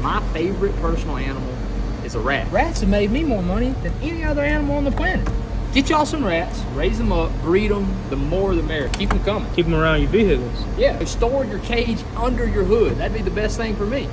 My favorite personal animal is a rat. Rats have made me more money than any other animal on the planet. Get y'all some rats, raise them up, breed them, the more the merrier. Keep them coming. Keep them around your vehicles. Yeah, store your cage under your hood. That'd be the best thing for me.